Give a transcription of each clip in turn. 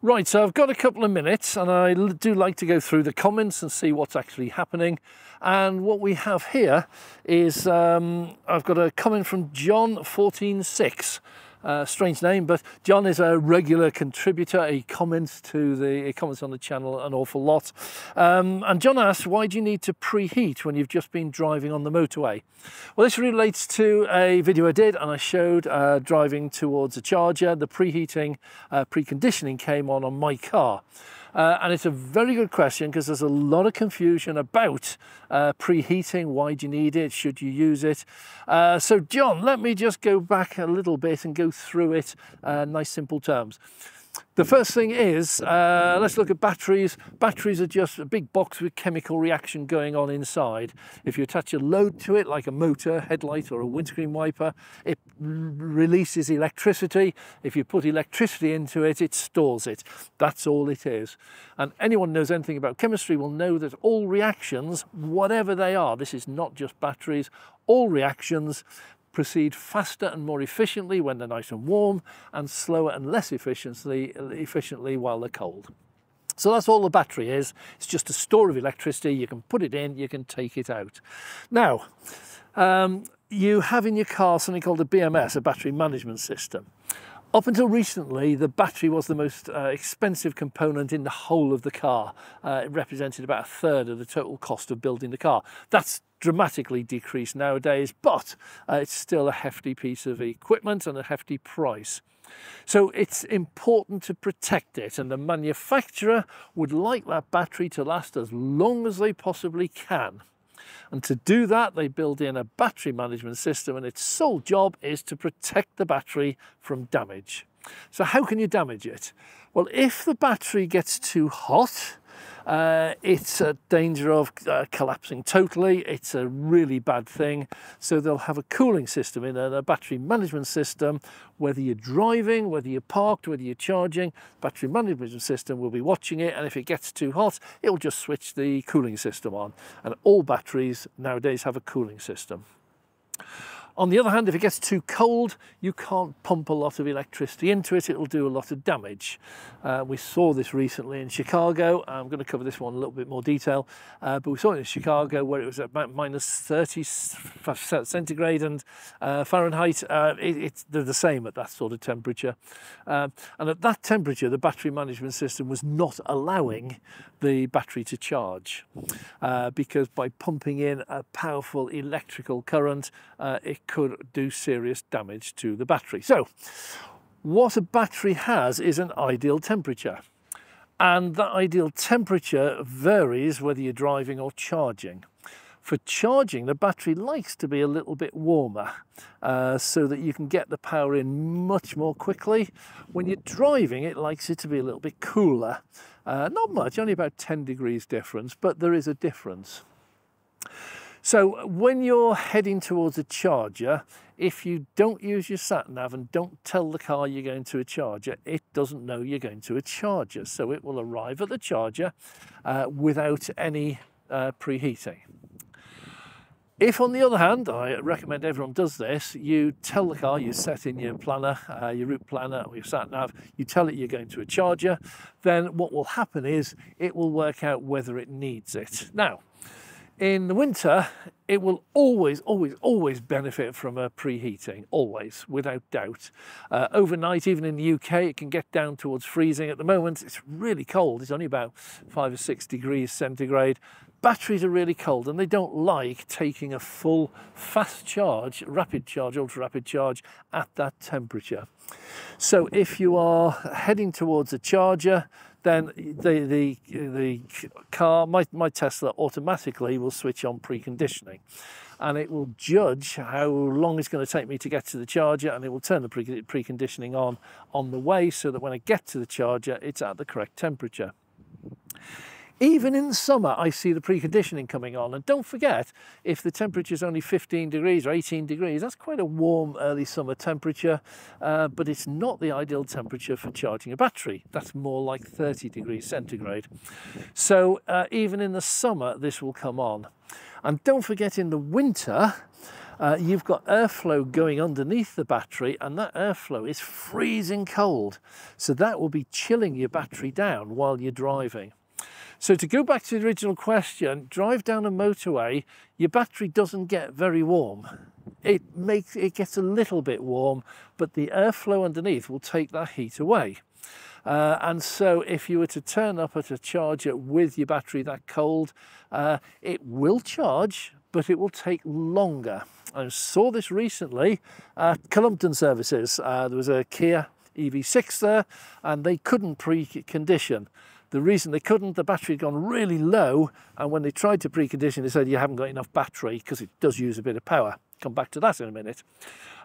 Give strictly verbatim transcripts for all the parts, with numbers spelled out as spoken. Right, so I've got a couple of minutes and I do like to go through the comments and see what's actually happening. And what we have here is um, I've got a comment from John fourteen six. Uh, strange name, but John is a regular contributor. He comments to the he comments on the channel an awful lot. Um, and John asks, why do you need to preheat when you've just been driving on the motorway? Well, this relates to a video I did, and I showed uh, driving towards a charger. The preheating, uh, preconditioning came on on my car. Uh, and it's a very good question because there's a lot of confusion about uh, preheating. Why do you need it? Should you use it? Uh, so John, let me just go back a little bit and go through it in uh, nice simple terms. The first thing is, uh, let's look at batteries. Batteries are just a big box with chemical reaction going on inside. If you attach a load to it, like a motor, headlight or a windscreen wiper, it releases electricity. If you put electricity into it, it stores it. That's all it is. And anyone who knows anything about chemistry will know that all reactions, whatever they are, this is not just batteries, all reactions proceed faster and more efficiently when they're nice and warm, and slower and less efficiently, efficiently while they're cold. So that's all the battery is. It's just a store of electricity. You can put it in, you can take it out. Now, um, you have in your car something called a B M S, a battery management system. Up until recently, the battery was the most uh, expensive component in the whole of the car. Uh, it represented about a third of the total cost of building the car. That's dramatically decreased nowadays, but uh, it's still a hefty piece of equipment and a hefty price. So it's important to protect it, and the manufacturer would like that battery to last as long as they possibly can. And to do that, they build in a battery management system, and its sole job is to protect the battery from damage. So how can you damage it? Well, if the battery gets too hot, uh, it's a danger of uh, collapsing totally. It's a really bad thing. So they'll have a cooling system in there, a battery management system. Whether you're driving, whether you're parked, whether you're charging, battery management system will be watching it, and if it gets too hot, it'll just switch the cooling system on. And all batteries nowadays have a cooling system. On the other hand, if it gets too cold, you can't pump a lot of electricity into it. It'll do a lot of damage. Uh, we saw this recently in Chicago. I'm going to cover this one in a little bit more detail. Uh, but we saw it in Chicago where it was at about minus thirty centigrade and uh, Fahrenheit. Uh, it, it, they're the same at that sort of temperature. Uh, and at that temperature, the battery management system was not allowing the battery to charge. Uh, because by pumping in a powerful electrical current, uh, it could do serious damage to the battery. So what a battery has is an ideal temperature, and that ideal temperature varies whether you're driving or charging. For charging, the battery likes to be a little bit warmer uh, so that you can get the power in much more quickly. When you're driving, it likes it to be a little bit cooler. Uh, not much, only about ten degrees difference, but there is a difference. So when you're heading towards a charger, if you don't use your sat-nav and don't tell the car you're going to a charger, it doesn't know you're going to a charger. So it will arrive at the charger uh, without any uh, preheating. If, on the other hand, I recommend everyone does this, you tell the car, you set in your planner, uh, your route planner or your sat-nav, you tell it you're going to a charger, then what will happen is it will work out whether it needs it. Now, in the winter, it will always, always, always benefit from a preheating, always, without doubt. Uh, overnight, even in the U K, it can get down towards freezing. At the moment, it's really cold. It's only about five or six degrees centigrade. Batteries are really cold, and they don't like taking a full fast charge, rapid charge, ultra rapid charge at that temperature. So if you are heading towards a charger, then the, the, the car, my, my Tesla, automatically will switch on preconditioning. And it will judge how long it's going to take me to get to the charger, and it will turn the pre preconditioning on on the way so that when I get to the charger, it's at the correct temperature. Even in the summer, I see the preconditioning coming on. And don't forget, if the temperature is only fifteen degrees or eighteen degrees, that's quite a warm early summer temperature, uh, but it's not the ideal temperature for charging a battery. That's more like thirty degrees centigrade. So uh, even in the summer, this will come on. And don't forget, in the winter, uh, you've got airflow going underneath the battery, and that airflow is freezing cold. So that will be chilling your battery down while you're driving. So to go back to the original question, drive down a motorway, your battery doesn't get very warm. It makes, it gets a little bit warm, but the airflow underneath will take that heat away. Uh, and so if you were to turn up at a charger with your battery that cold, uh, it will charge, but it will take longer. I saw this recently at Cullumpton Services. Uh, there was a Kia E V six there, and they couldn't precondition. The reason they couldn't, the battery had gone really low, and when they tried to precondition, they said, you haven't got enough battery, because it does use a bit of power. Come back to that in a minute.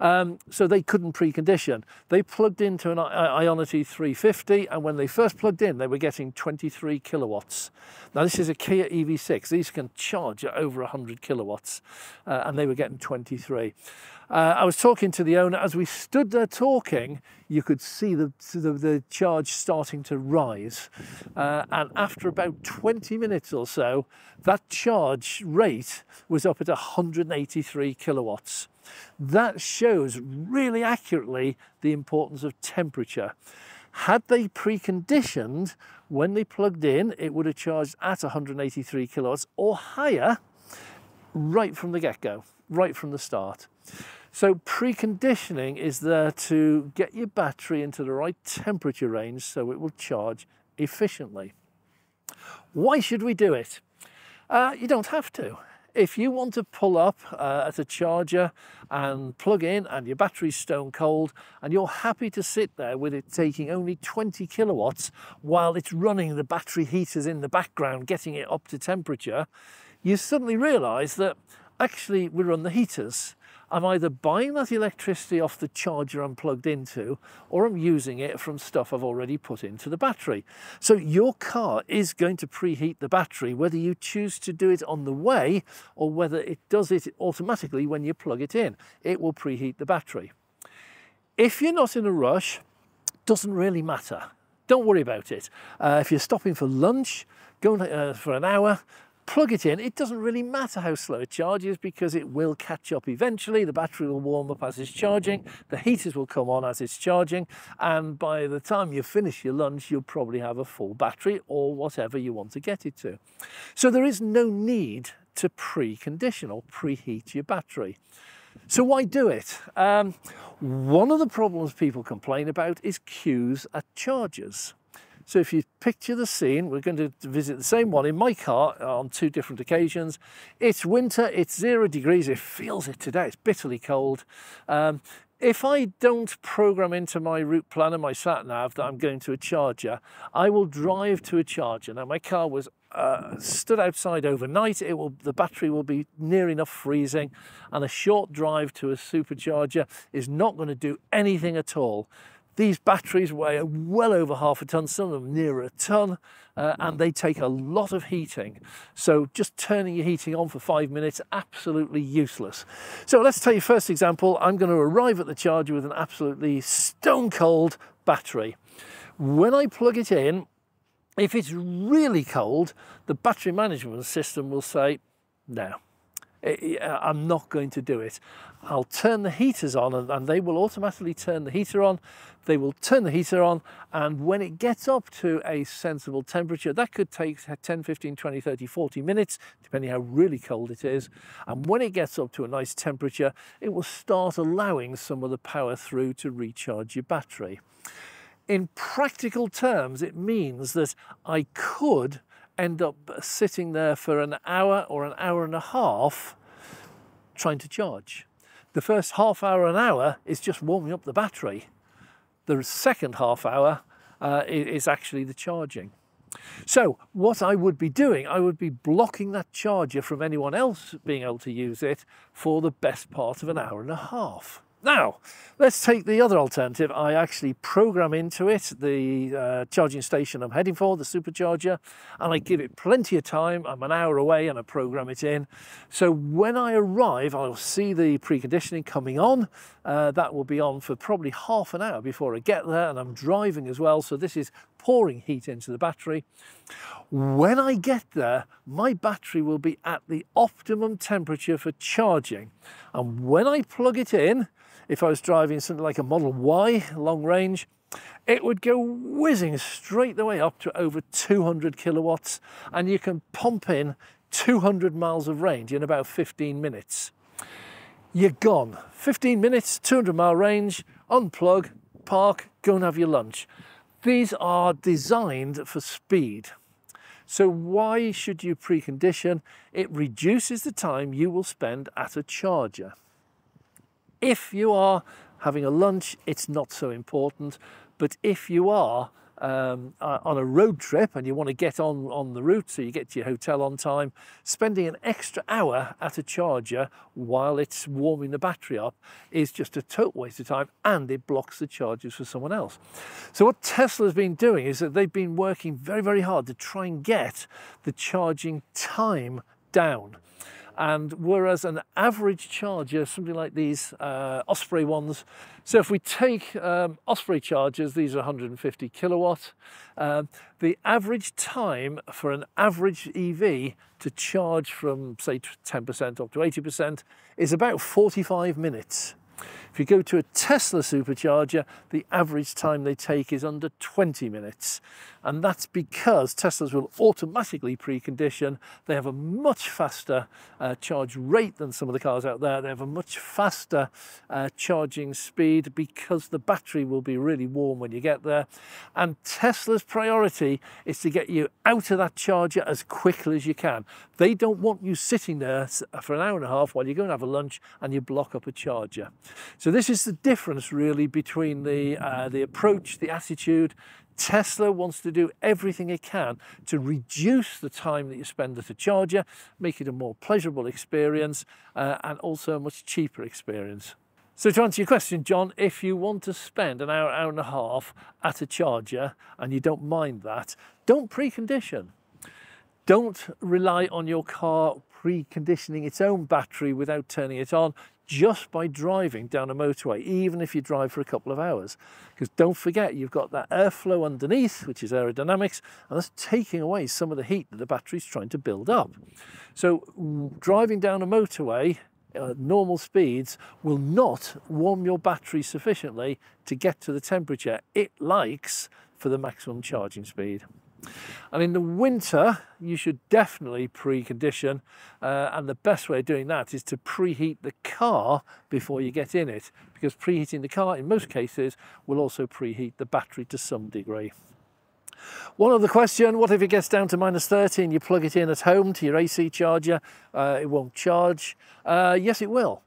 Um, so they couldn't precondition. They plugged into an Ionity three fifty, and when they first plugged in, they were getting twenty-three kilowatts. Now this is a Kia E V six. These can charge at over one hundred kilowatts, uh, and they were getting twenty-three. Uh, I was talking to the owner. As we stood there talking, you could see the, the, the charge starting to rise. Uh, and after about twenty minutes or so, that charge rate was up at one hundred eighty-three kilowatts. That shows really accurately the importance of temperature. Had they preconditioned, when they plugged in, it would have charged at one hundred eighty-three kilowatts or higher right from the get-go, right from the start. So preconditioning is there to get your battery into the right temperature range so it will charge efficiently. Why should we do it? Uh, you don't have to. If you want to pull up uh, at a charger and plug in and your battery's stone cold and you're happy to sit there with it taking only twenty kilowatts while it's running the battery heaters in the background, getting it up to temperature, you suddenly realise that actually we run the heaters. I'm either buying that electricity off the charger I'm plugged into, or I'm using it from stuff I've already put into the battery. So your car is going to preheat the battery, whether you choose to do it on the way or whether it does it automatically when you plug it in. It will preheat the battery. If you're not in a rush, doesn't really matter. Don't worry about it. Uh, if you're stopping for lunch, going uh, for an hour, plug it in, it doesn't really matter how slow it charges because it will catch up eventually. The battery will warm up as it's charging, the heaters will come on as it's charging, and by the time you finish your lunch, you'll probably have a full battery or whatever you want to get it to. So there is no need to precondition or preheat your battery. So why do it? Um, one of the problems people complain about is queues at chargers. So if you picture the scene, we're going to visit the same one in my car on two different occasions. It's winter, it's zero degrees, it feels it today, it's bitterly cold. Um, if I don't program into my route planner, my sat-nav, that I'm going to a charger, I will drive to a charger. Now my car was uh, stood outside overnight, it will, the battery will be near enough freezing, and a short drive to a supercharger is not going to do anything at all. These batteries weigh well over half a tonne, some of them nearer a tonne, uh, and they take a lot of heating. So just turning your heating on for five minutes, absolutely useless. So let's take your first example. I'm going to arrive at the charger with an absolutely stone cold battery. When I plug it in, if it's really cold, the battery management system will say, no. I'm not going to do it. I'll turn the heaters on and, and they will automatically turn the heater on. They will turn the heater on, and when it gets up to a sensible temperature, that could take ten, fifteen, twenty, thirty, forty minutes, depending how really cold it is. And when it gets up to a nice temperature, it will start allowing some of the power through to recharge your battery. In practical terms, it means that I could end up sitting there for an hour or an hour and a half trying to charge. The first half hour, an hour is just warming up the battery. The second half hour uh, is actually the charging. So what I would be doing, I would be blocking that charger from anyone else being able to use it for the best part of an hour and a half. Now, let's take the other alternative. I actually program into it the uh, charging station I'm heading for, the supercharger, and I give it plenty of time. I'm an hour away and I program it in. So when I arrive, I'll see the preconditioning coming on. Uh, that will be on for probably half an hour before I get there, and I'm driving as well. So this is pouring heat into the battery. When I get there, my battery will be at the optimum temperature for charging. And when I plug it in, if I was driving something like a Model Y long range, it would go whizzing straight the way up to over two hundred kilowatts, and you can pump in two hundred miles of range in about fifteen minutes. You're gone. fifteen minutes, two hundred mile range, unplug, park, go and have your lunch. These are designed for speed. So why should you precondition? It reduces the time you will spend at a charger. If you are having a lunch, it's not so important, but if you are um, on a road trip and you want to get on, on the route so you get to your hotel on time, spending an extra hour at a charger while it's warming the battery up is just a total waste of time, and it blocks the chargers for someone else. So what Tesla's been doing is that they've been working very, very hard to try and get the charging time down. And whereas an average charger, something like these uh, Osprey ones, so if we take um, Osprey chargers, these are one hundred fifty kilowatt, uh, the average time for an average E V to charge from say ten percent up to eighty percent is about forty-five minutes. If you go to a Tesla supercharger, the average time they take is under twenty minutes. And that's because Teslas will automatically precondition. They have a much faster uh, charge rate than some of the cars out there. They have a much faster uh, charging speed because the battery will be really warm when you get there. And Tesla's priority is to get you out of that charger as quickly as you can. They don't want you sitting there for an hour and a half while you go and have a lunch and you block up a charger. So this is the difference really between the, uh, the approach, the attitude. Tesla wants to do everything it can to reduce the time that you spend at a charger, make it a more pleasurable experience uh, and also a much cheaper experience. So to answer your question, John, if you want to spend an hour, hour and a half at a charger and you don't mind that, don't precondition. Don't rely on your car preconditioning its own battery without turning it on, just by driving down a motorway, even if you drive for a couple of hours. Because don't forget, you've got that airflow underneath, which is aerodynamics, and that's taking away some of the heat that the battery's trying to build up. So driving down a motorway at normal speeds will not warm your battery sufficiently to get to the temperature it likes for the maximum charging speed. And in the winter, you should definitely precondition, uh, and the best way of doing that is to preheat the car before you get in it, because preheating the car in most cases will also preheat the battery to some degree. One other question, what if it gets down to minus thirty and you plug it in at home to your A C charger? Uh, it won't charge. Uh, yes, it will.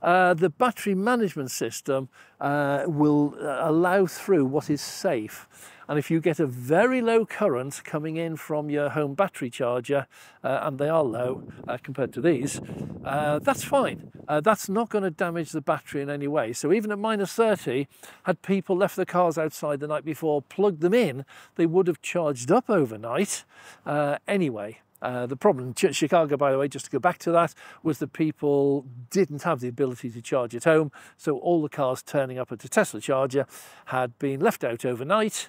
Uh, the battery management system uh, will allow through what is safe. And if you get a very low current coming in from your home battery charger, uh, and they are low uh, compared to these, uh, that's fine. Uh, that's not going to damage the battery in any way. So even at minus thirty, had people left their cars outside the night before, plugged them in, they would have charged up overnight uh, anyway. Uh, the problem in Chicago, by the way, just to go back to that, was that people didn't have the ability to charge at home. So all the cars turning up at the Tesla charger had been left out overnight.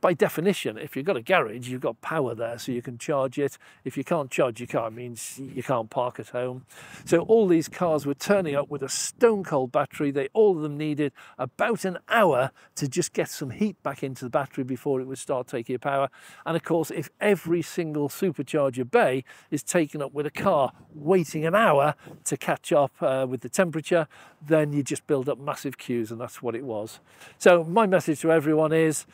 By definition, if you've got a garage, you've got power there, so you can charge it. If you can't charge your car, it means you can't park at home. So all these cars were turning up with a stone cold battery. They, all of them needed about an hour to just get some heat back into the battery before it would start taking your power. And of course, if every single supercharger bay is taken up with a car waiting an hour to catch up uh, with the temperature, then you just build up massive queues, and that's what it was. So my message to everyone is,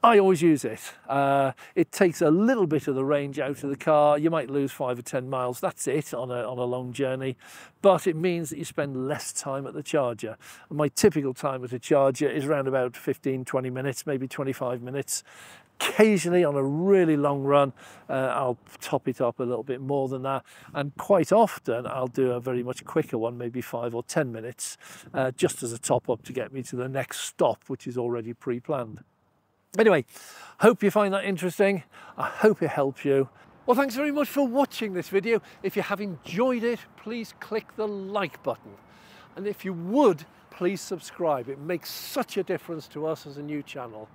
I always use it. Uh, it takes a little bit of the range out of the car. You might lose five or ten miles, that's it, on a, on a long journey. But it means that you spend less time at the charger. And my typical time at a charger is around about fifteen, twenty minutes, maybe twenty-five minutes. Occasionally on a really long run, uh, I'll top it up a little bit more than that. And quite often I'll do a very much quicker one, maybe five or ten minutes, uh, just as a top up to get me to the next stop, which is already pre-planned. Anyway, hope you find that interesting. I hope it helps you. Well, thanks very much for watching this video. If you have enjoyed it, please click the like button. And if you would, please subscribe. It makes such a difference to us as a new channel.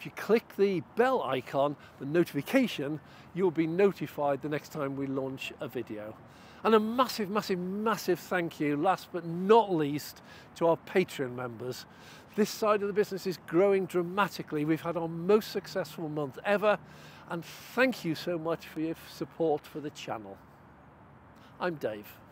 If if you click the bell icon, the notification, you'll be notified the next time we launch a video. And a massive, massive, massive thank you, last but not least, to our Patreon members. This side of the business is growing dramatically. We've had our most successful month ever, and thank you so much for your support for the channel. I'm Dave.